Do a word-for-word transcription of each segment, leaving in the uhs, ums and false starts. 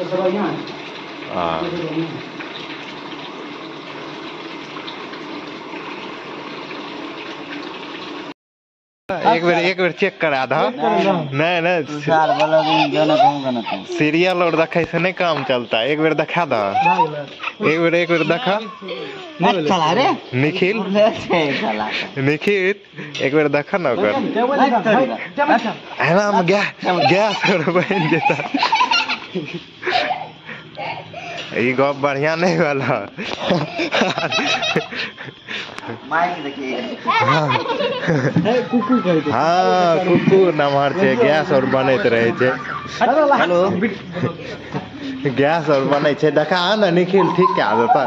Războian. Ah. एक बार एक बार check करा था नहीं नहीं सीरियल और देखा ऐसे नहीं काम चलता। एक बार देखा था एक बार एक बार देखा निखिल निखिल एक बार देखा ना कर है ना हम गैस गैस बन जाता। ये गप बढ़िया नहीं वाला हाँ कुकुर नमहर छे गैस और बनते रहे छे। हेलो गैस और बने छे देखा ना निखिल ठीक क्या देता।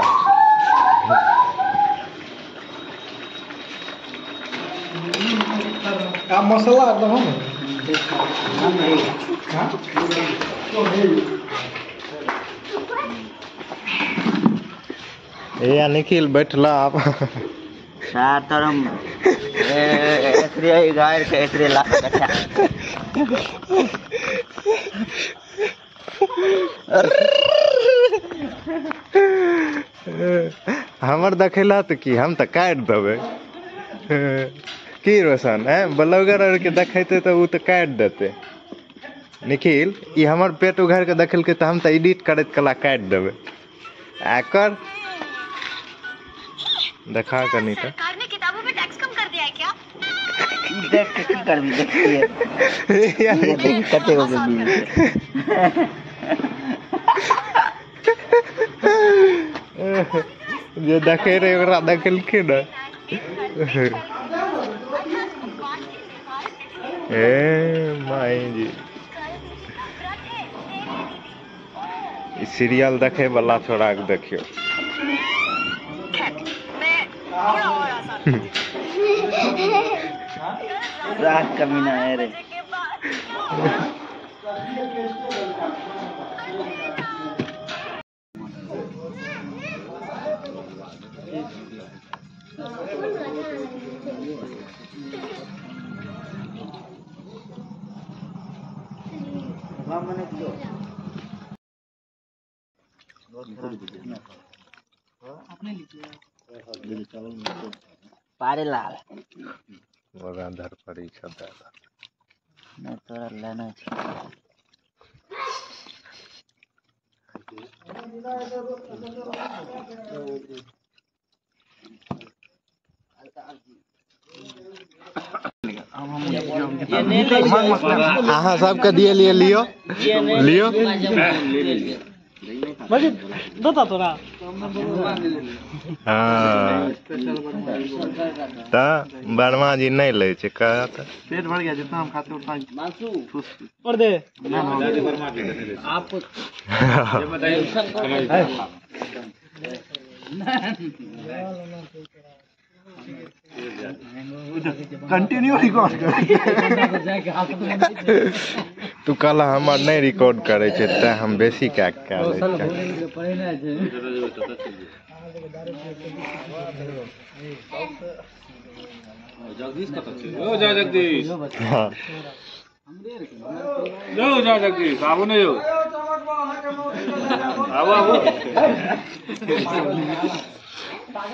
का मसाला दो हम हां तो है या निखिल बैठला आप सातरम एत्रे गायर के एत्रे ला कथा हमर देखेला त की हम त काट देबे की रोशन है ब्लॉगर और के देखते त उ त काट देते। निखिल ई हमर पेट उघार के देखल के त हम त एडिट करत कला काट देबे आकर देखा करनी था। सरकार ने किताबों पे टैक्स कम कर दिया है क्या? देख के कर भी देखती है ये देख कटे हो गए जो देखे रे ओकरा देखल के ना ए माई जी ई सीरियल देखे वाला छोड़ा के देखियो। रात कमी ना है रे आपने लिखा पारे लाल वगांधर परीक्षा दादा न तोरा लेना छ आहा सबके दिए लिए लियो लियो मजे दता तोरा हाँ ता वर्मा जी नहीं ले छे का पेट भर गया जितना हम खाते उतना मांसू पर दे वर्मा जी आप ये बताइए कंटिन्यू रिकॉर्ड कर तू कल हमार नहीं रिकॉर्ड करे छे त हम बेसी क्या क्या ले जगदीश कत छे ओ जय जगदीश हां हमरे लो जय जगदीश आबो ने यो आबो आबो पागल